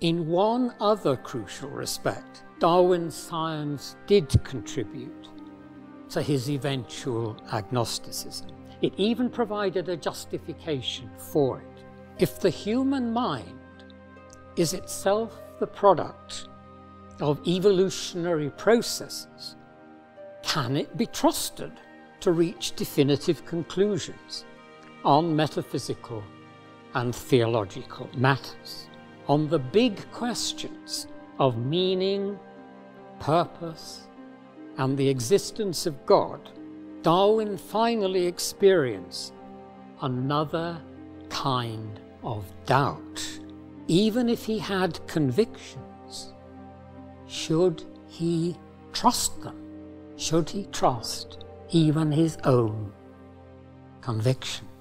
In one other crucial respect, Darwin's science did contribute to his eventual agnosticism. It even provided a justification for it. If the human mind is itself the product of evolutionary processes, can it be trusted to reach definitive conclusions on metaphysical and theological matters, on the big questions of meaning, purpose, and the existence of God? Darwin finally experienced another kind of doubt. Even if he had convictions, should he trust them? Should he trust even his own conviction?